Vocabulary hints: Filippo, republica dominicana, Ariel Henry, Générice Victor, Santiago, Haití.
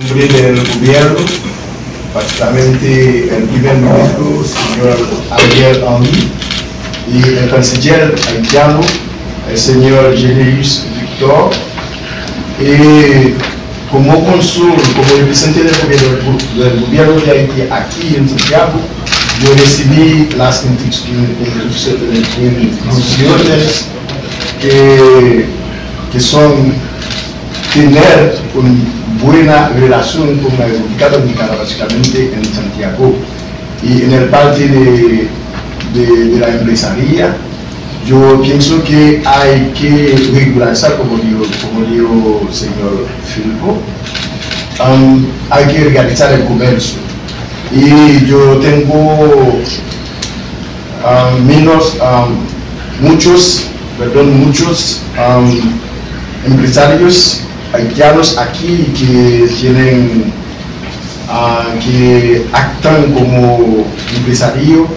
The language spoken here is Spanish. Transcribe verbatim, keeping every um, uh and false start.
Viene el gobierno, prácticamente el primer ministro, señor Ariel Henry, y el canciller haitiano, el señor Générice Victor, y como cónsul, como representante del gobierno de Haití aquí en Santiago, yo recibí las instrucciones que, que son tener un buena relación con la República Dominicana, básicamente en Santiago. Y en el parte de, de, de la empresaria, yo pienso que hay que regularizar, como dijo, como dijo el señor Filippo, um, hay que organizar el comercio. Y yo tengo um, menos, um, muchos, perdón, muchos um, empresarios haitianos aquí que tienen, uh, que actan como empresarios.